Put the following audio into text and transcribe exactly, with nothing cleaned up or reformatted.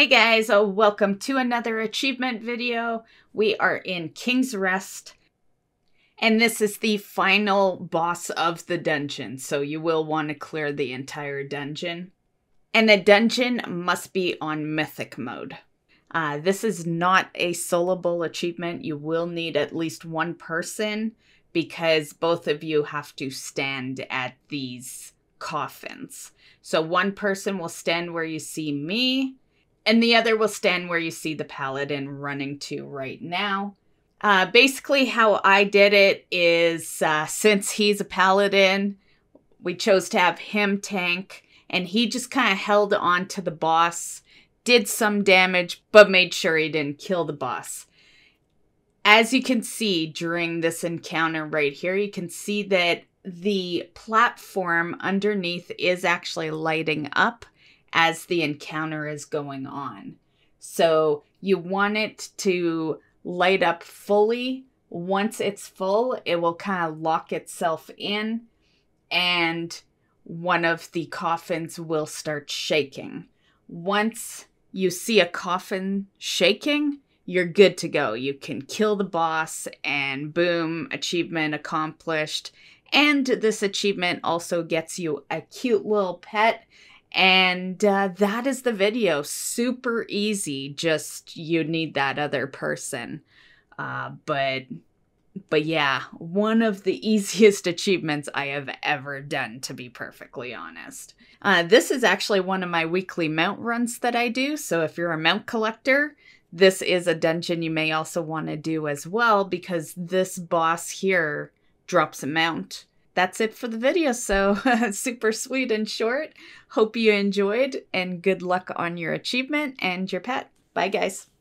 Hey guys, oh, welcome to another achievement video. We are in King's Rest, and this is the final boss of the dungeon, so you will want to clear the entire dungeon. And the dungeon must be on Mythic mode. Uh, this is not a soloable achievement. You will need at least one person because both of you have to stand at these coffins. So one person will stand where you see me, and the other will stand where you see the paladin running to right now. Uh, basically how I did it is uh, since he's a paladin, we chose to have him tank, and he just kind of held on to the boss, did some damage, but made sure he didn't kill the boss. As you can see during this encounter right here, you can see that the platform underneath is actually lighting up as the encounter is going on. So you want it to light up fully. Once it's full, it will kind of lock itself in and one of the coffins will start shaking. Once you see a coffin shaking, you're good to go. You can kill the boss and boom, achievement accomplished. And this achievement also gets you a cute little pet. And uh, that is the video. Super easy. Just you need that other person. Uh, but, but yeah, one of the easiest achievements I have ever done, to be perfectly honest. Uh, this is actually one of my weekly mount runs that I do. So if you're a mount collector, this is a dungeon you may also want to do as well, because this boss here drops a mount. That's it for the video, so super sweet and short. Hope you enjoyed, and good luck on your achievement and your pet. Bye guys.